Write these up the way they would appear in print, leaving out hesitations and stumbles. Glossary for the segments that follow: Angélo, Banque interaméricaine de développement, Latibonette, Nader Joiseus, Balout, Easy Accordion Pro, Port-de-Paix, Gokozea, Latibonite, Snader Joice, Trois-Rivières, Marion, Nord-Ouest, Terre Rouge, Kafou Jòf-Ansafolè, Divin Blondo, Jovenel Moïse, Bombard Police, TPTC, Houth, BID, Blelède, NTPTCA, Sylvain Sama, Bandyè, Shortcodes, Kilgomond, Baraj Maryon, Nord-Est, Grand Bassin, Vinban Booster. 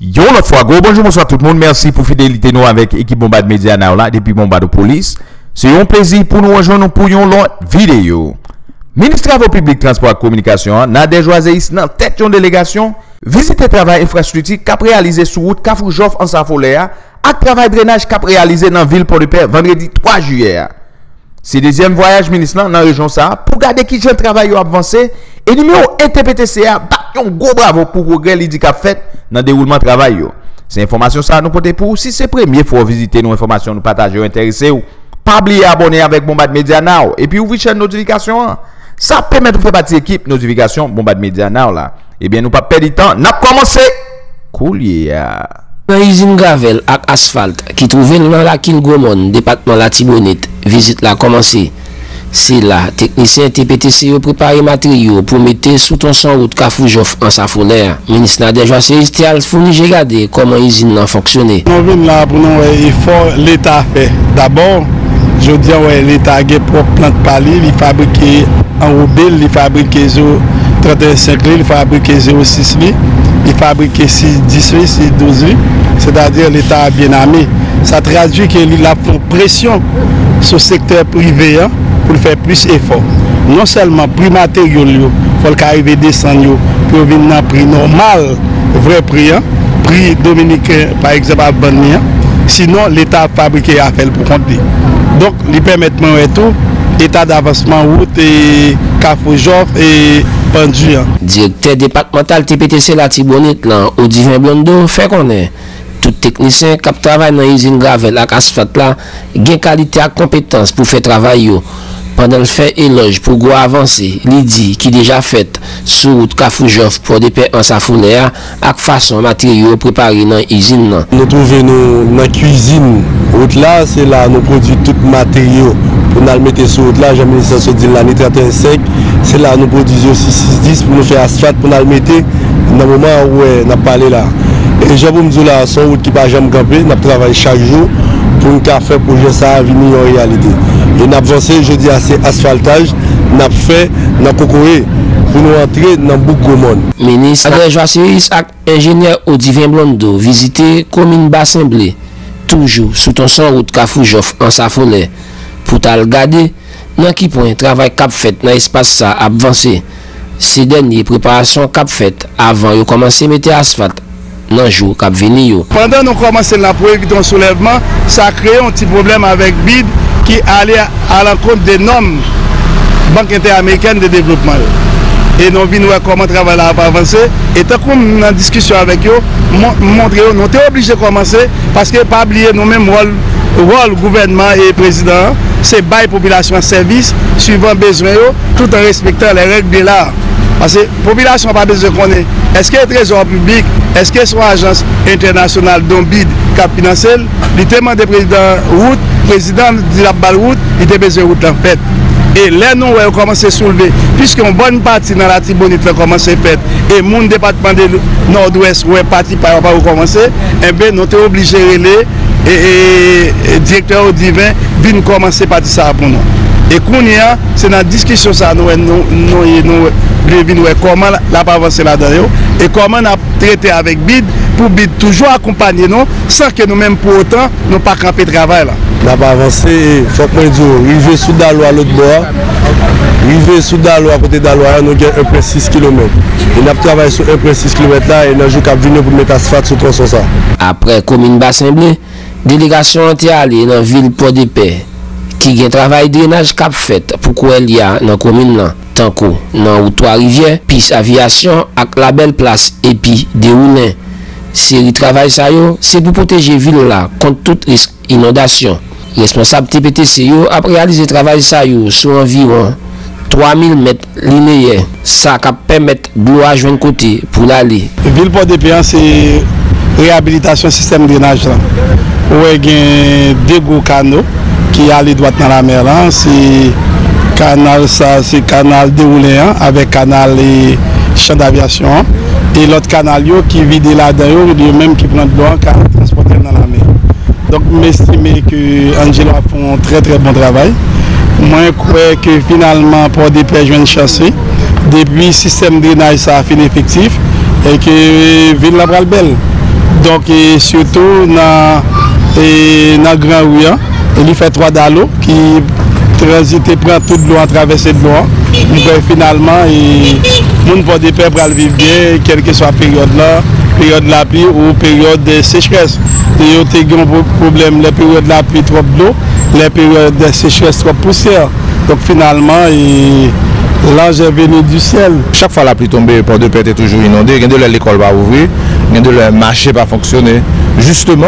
Yo, l'autre fois, go, bonjour, bonsoir tout le monde. Merci pour fidélité nous avec équipe Bombard Media là, depuis Bombard Police. C'est un plaisir pour nous rejoindre pour une autre vidéo. Ministre Travaux Publics, Transport et Communication, Nader Joiseus, dans tête de délégation, visite le travail infrastructure qu'a réalisé sur route Kafou Jòf-Ansafolè et travail drainage qu'a réalisé dans la ville Port-de-Paix vendredi 3 juillet. C'est le deuxième voyage ministre dans la région ça pour garder qui jeune travail avancé et numéro NTPTCA bat un gros bravo pour progrès li di qu'a fait dans déroulement travail yo. C'est information ça nous porter pour si c'est premier fois visiter nos informations nous partager intéressé ou pas oublier abonner avec Bombard Media Now et puis ouvrir chaîne notification ça permet de faire partie équipe notification Bombard Media Now là. Eh bien nous pas perdre du temps, n'a commencé Koulia. Dans l'usine Gravel et Asphalte qui trouvait dans la Kilgomond, département Latibonette, visite la commencée. C'est là, technicien TPTC a préparé matériaux pour mettre sous ton sang route Kafou Jòf-Ansafolè. Ministre Nader Joice a fourni regarder comment l'usine a fonctionné. Nous venons là pour nous effort l'État fait. D'abord, je dis l'État a une propre plante palée, il fabrique en roubil, il fabrique 35 litres, il fabrique 0,6 litres. Il fabrique 6-18, 6-12, c'est-à-dire l'État bien armé. Ça traduit qu'il a fait pression sur le secteur privé hein, pour faire plus d'efforts. Non seulement prix matériaux, il faut qu'arriver à descendre pour venir à un prix normal, vrai prix, hein, prix dominicain par exemple à Bandyè. Sinon, l'État fabriqué à faire pour compter. Donc, les permettements et tout, l'état d'avancement route et Kafou Jòf et Bandyè. Directeur départemental TPTC Latibonite, au Divin Blondo, fait qu'on est. Tout technicien qui travaille dans l'usine Gravel et Asphalte là, gagne qualité et compétence pour faire travail. Pendant le fait éloge pour go avancer, l'idée qui déjà faite sur route Kafou Jòf pour des paix en Safoulé avec façon matériaux préparés dans l'usine. Nous trouvons dans la cuisine, route là, c'est là nous produisons tout matériaux. On a le mettre sur route là, j'aime ça se dit là, nitrate sec, c'est là nous produisons aussi 610 pour nous faire asphalte pour nous mettre dans le moment où on a parlé là. Et j'aime vous dire là, sans route qui va jamais camper, nous travaillons chaque jour pour nous faire un projet ça venir en réalité. Et nous avancé, je dis assez asphaltage, nous fait, nous concouré pour nous entrer dans beaucoup de monde. Ministre Nader Joice et ingénieur au Divin Blondo visiter commune Bassin Blé, toujours sous ton sang route Kafou Jòf-Ansafolè. Pour regarder dans qui point le travail cap fait dans l'espace ça avancé. Ces dernières préparations cap fait avant de commencer à mettre l'asphalte dans le jour cap venir. Pendant que nous commençons la projection soulèvement, ça a créé un petit problème avec BID qui allait à l'encontre des normes Banque interaméricaine de développement. Et nous venons voir comment le travail a avancé. Et tant qu'on est en discussion avec eux, montrer nous sommes obligés de commencer parce que pas oublier nous-mêmes rôle gouvernement et président. C'est bail population en service, suivant besoin, tout en respectant les règles de l'art. Parce que la population n'a pas besoin qu'on ait. Est-ce qu'il y a un trésor public? Est-ce qu'il y a une agence internationale dont BID cap financé? Le témoin du président Houth, président de la Balout, il était besoin de route en fait. Et là, nous avons commencé à soulever, puisqu'une bonne partie dans la Tibonite a commencé à faire, et mon département de Nord-Ouest, où est parti par rapport à commencer, et bien, nous sommes obligés de relayer. Et directeur divin vient commencer par ça pour nous. Et qu'on y a, c'est dans la discussion ça nous comment la pas avancer là-dedans et comment on a traité avec BID pour BID toujours accompagner nous sans que nous-mêmes pour autant nous pas camper travail là. N'a pas avancé, il faut que nous arrivions sous Dalois à l'autre bord, arriver sous Dalois à côté Dalois, nous avons 1,6 km. Et nous travaillons sur 1,6 km là et nous avons venu pour mettre l'asphalte sur tronçon ça. Après commune Bassin Blé, délégation est allée dans la ville Port-de-Paix qui a travail drainage cap fait pour qu'elle y a dans la commune. Tant que dans Trois-Rivières, piste aviation avec la belle place et puis des roulins. Série travail ça c'est pour protéger la ville là contre tout risque inondation. Responsable TPTC a réalisé travail ça sur environ 3000 mètres linéaires. Ça permet de l'eau à joindre côté pour l'aller. La ville Port-de-Paix c'est réhabilitation système drainage là. Oui, il y a deux gros canaux qui allaient droit dans la mer. C'est le canal déroulé avec le canal champ d'aviation. Et l'autre canal qui vide là-dedans, lui-même qui prend de l'eau, qui est transporté dans la mer. Donc, j'estime que Angélo a fait un très très bon travail. Moi, je crois que finalement, pour des pêches, je viens de chasser. Depuis le système de drainage, ça a fait effectif. Et que la ville la belle. Donc, et surtout dans le Grand Rouya, il fait trois dallo qui transitent, prend toute l'eau à traverser de l'eau. Finalement, nous ne pouvons pas pour le vivre bien, quelle que soit la période de la pluie ou période de sécheresse. Il y a des problèmes, les périodes de la pluie trop d'eau, les périodes de sécheresse trop poussière. Donc finalement, l'ange est venu du ciel. Chaque fois la pluie tombée, Port de Pète est toujours inondée. L'école va ouvrir, le marché va fonctionner. Justement,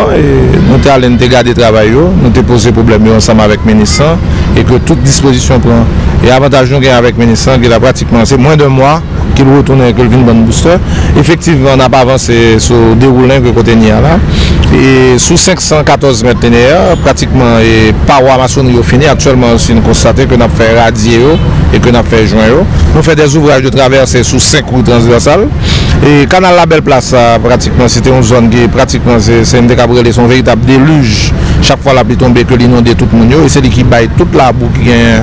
nous allons garder le travail, nous poser problème ensemble avec Ménissa et que toute disposition prend. Et l'avantage avec Ménissa, c'est pratiquement moins d'un mois qu'il retourne avec le Vinban Booster. Effectivement, on n'a pas avancé sur le déroulant que côté Nia là. Et sous 514 mètres linéaires, pratiquement, et parois maçonnerie fini. Actuellement, aussi, nous constatons que nous avons fait radier et que nous avons fait joint. Nous faisons des ouvrages de traversée sous 5 routes transversales. Et canal La Belle Place, pratiquement, c'était une zone qui pratiquement, c'est une décabrelle, son véritable déluge. Chaque fois la pluie tombée, que l'inondait tout le monde. Et c'est lui qui baille toute la boue qui vient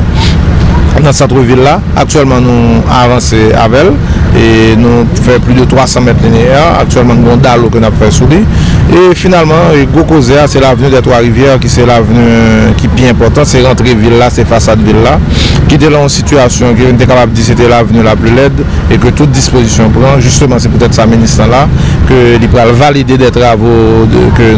dans cette ville là. Actuellement, nous avançons avec elle. Et nous faisons plus de 300 mètres linéaires. Actuellement, nous avons d'allô que nous avons fait sous lui. Et finalement, Gokozea, c'est l'avenue des Trois-Rivières qui est l'avenue qui est bien importante. C'est l'entrée ville là, c'est façade ville là. Qui était là en situation, qui était capable de dire que c'était l'avenue la Blelède et que toute disposition prend. Justement, c'est peut-être sa ministre là que l'IPRAL valider des travaux que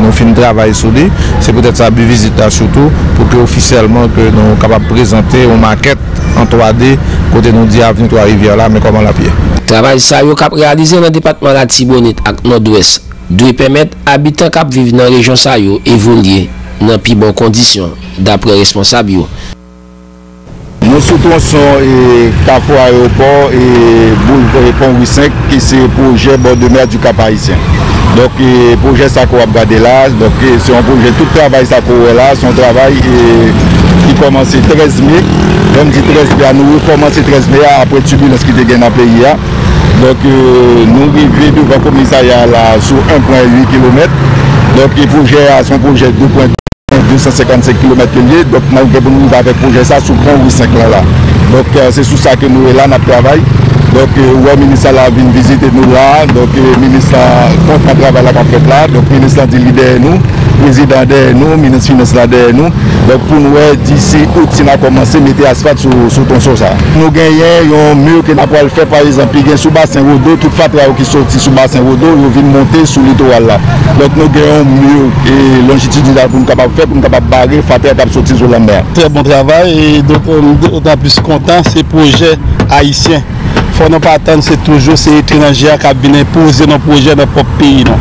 nous finissons de travailler sur lui. C'est peut-être sa visite là surtout pour que officiellement que nous sommes capables de présenter une maquette en 3D côté nous dit avenue Trois-Rivières là, mais comment la pied. Travail ça, il a réalisé dans le département de Latibonette et Nord-Ouest. Doit permettre aux habitants qui vivent dans la région de évoluer dans de plus bonnes conditions, d'après les responsables. Nous soutenons son Kafou Aéroport et Pont 85 qui est le projet bord de mer du Cap Haïtien. Donc, le projet Sako Abgadé là, c'est un projet, tout le travail Sako là, son travail qui commence le 13 mai. Comme dit 13 mai, nous recommençons le 13 mai après turbulence qui était dans le pays. Donc, nous arrivons devant le commissariat là, sur 1,8 km. Donc, le projet a son projet 2,255 km. Donc, nous arrivons avec le projet ça sur le pont 85 là. Donc, c'est sur ça que nous sommes là, notre travail. Donc, le ministre a venu visiter nous là. Donc, le ministre a fait le travail là. Donc, le ministre a dit leader nous. Président derrière nous, ministre finance derrière nous. Donc pour nous, d'ici août, on a commencé à mettre l'asphalte sur ton sol. Nous gagnons un mur que nous avons fait par exemple, qui est sur le bassin Rodo, toute fabrique qui sort sur le bassin Rodo, nous venons monter sur le littoral là. Donc nous gagnons un mur et longitudinal pour nous capables faire, pour nous capables barrer, fabrique qui sortir sur la mer. Très bon travail et donc on est plus content ces projets haïtiens. Il ne faut pas attendre, c'est toujours ces étrangers qui viennent poser nos projets dans notre propre pays. Non.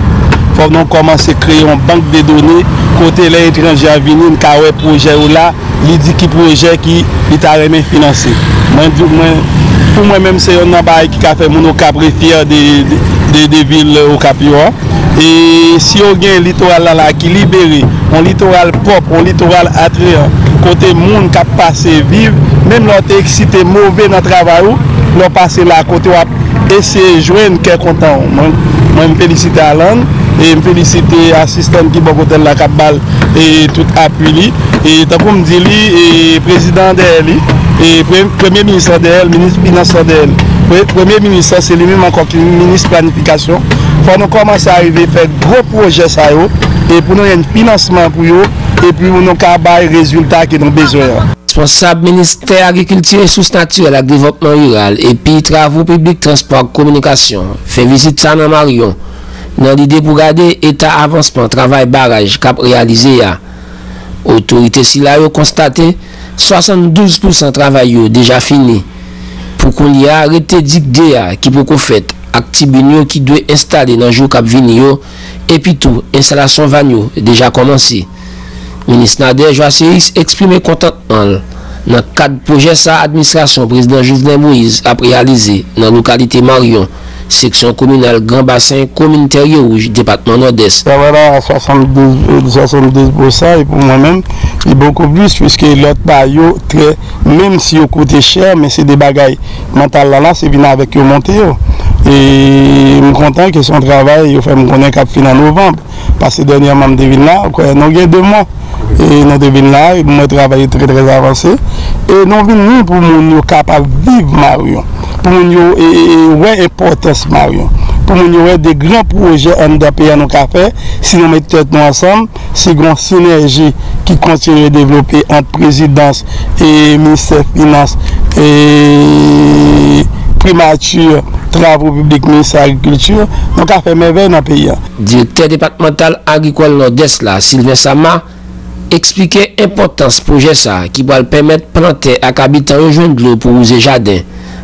Faut nous commencer à créer une banque de données côté les étrangers à venir, car le projet là, il dit qui projet qui est à remettre financé. Pour moi-même, c'est un bail qui a fait mon capré fier des villes au Capioa. Et si on a un littoral là qui libéré, un littoral propre, un littoral attrayant, côté monde qui a passé vivre, même si on est excité, mauvais dans le travail, on passe là côté et c'est joindre qui est content. Moi, je félicite à Alain. Et je félicite l'assistant qui est la cabale et tout appui. Et comme je dis, le président d'elle, le premier ministre d'elle, le ministre financier d'elle. Le premier ministre, c'est lui-même encore qui est ministre de la planification. Il faut nous commencer à arriver à faire gros projets ça et pour nous avoir un financement pour eux et puis nous avoir des résultats que nous avons besoin. Responsable ministère de l'Agriculture et Sources Naturelles et Développement Rural et puis Travaux Publics, Transport, Communication, fait visite à Snader Joice. Dans l'idée pour garder état avancement, travail barrage cap réalisé à autorité sila yo constaté 72% travail déjà fini pour qu'on y a arrêté d'idéa qui peut fait actibinio qui doit installer dans jour cap vini yo et puis tout installation vanio déjà commencé. Ministre Nader Joiseus exprime contentement dans cadre projet sa administration président Jovenel Moïse a réalisé dans localité Marion section communale Grand Bassin, commune Terre Rouge, département Nord-Est. Ça va là à 72% et pour moi-même, il y a beaucoup plus puisque l'autre baillot, même si il coûte cher, mais c'est des bagailles mentales là, c'est bien avec eux monter. Et je suis content que son travail, il fait me connaître qu'à fin novembre. Parce que dernièrement, je suis là, il y a 2 mois. Et nous devons là, nous travaillons très avancé. Et nous venons pour nous capables de vivre Marion. Pour nous, et ouais, importance Marion. pour nous avoir des grands projets en pays à nos cafés. Si nous mettons tête nous ensemble, c'est une synergie qui continue de développer entre présidence et ministère des Finances et primature, travaux publics, ministère de l'Agriculture, nous avons fait merveille dans le pays. Directeur départemental agricole Nord-Est, Sylvain Sama, expliquait l'importance du projet qui va permettre de planter à l'habitant de l'eau pour user jardin,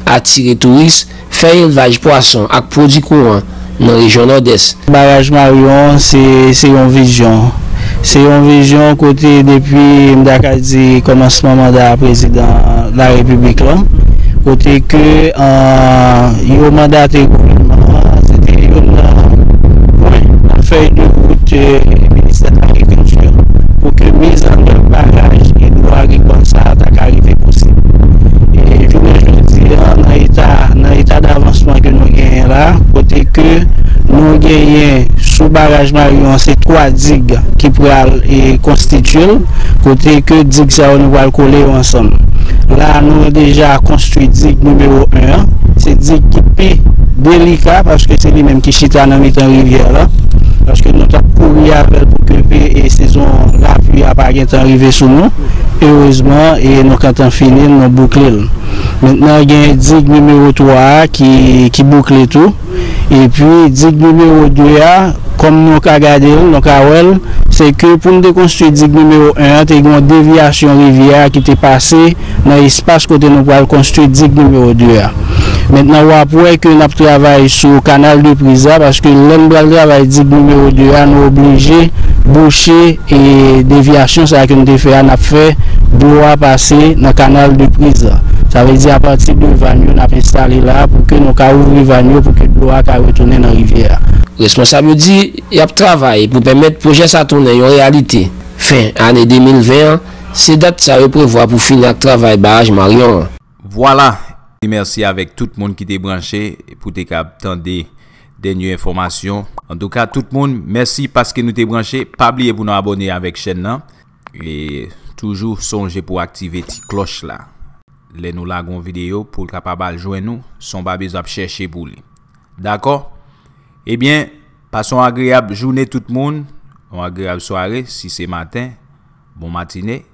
attirer touristes, faire élevage poisson et produits courants dans la région Nord-Est. Baraj Maryon, c'est une vision. C'est une vision côté depuis le commencement du mandat président de la République. Là. Côté que le mandat du gouvernement, c'était une feuille de route du ministère de l'Agriculture pour que mise en œuvre barrage et droit agricole ça attaque arrivé possible. Et je veux dire, dans l'état d'avancement que nous gagnons là, côté que nous gagnons sous barrage Marion, c'est 3 digues qui pourraient constituer, côté que digues ça nous va coller ensemble. Là, nous avons déjà construit digue numéro 1. C'est digue qui est délicat parce que c'est lui-même qui chita dans la rivière là. Parce que nous avons couru avec pour que la saison la pluie n'a pas arrivé sur nous. Et heureusement, et nous quand on finit, nous bouclons. Maintenant, il y a digue numéro 3 qui boucle tout. Et puis, digue numéro 2, comme nous avons regardé, nous avons c'est que pour nous déconstruire digue numéro 1, il y a une déviation rivière qui est passée dans l'espace côté nous pour construire digue numéro 2. Maintenant, après que nous travaillons sur le canal de Prisa, parce que l'homme doit travailler digue numéro 2, nous obligés de boucher et déviation, ça que nous avons fait, doit passer dans le canal de Prisa. Ça veut dire à partir de Vanio, nous avons installé là pour que nous ouvrions Vanio pour que l'eau puisse retourner dans la rivière. Responsable dit qu'il y a travail pour permettre le projet de tourner en réalité. Fin année 2020, c'est date ça prévoit pour finir le travail barrage Marion. Voilà, merci avec tout le monde qui est branché pour te capter des dernières informations. En tout cas, tout le monde, merci parce que nous t'es branché. Pas oublier vous nous abonner avec chaîne là et toujours songer pour activer petite cloche là. Les nous lagons vidéo pour capable joindre nous son pas besoin chercher pour lui. D'accord? Eh bien, passons une agréable journée tout le monde, une agréable soirée si c'est matin. Bon matinée.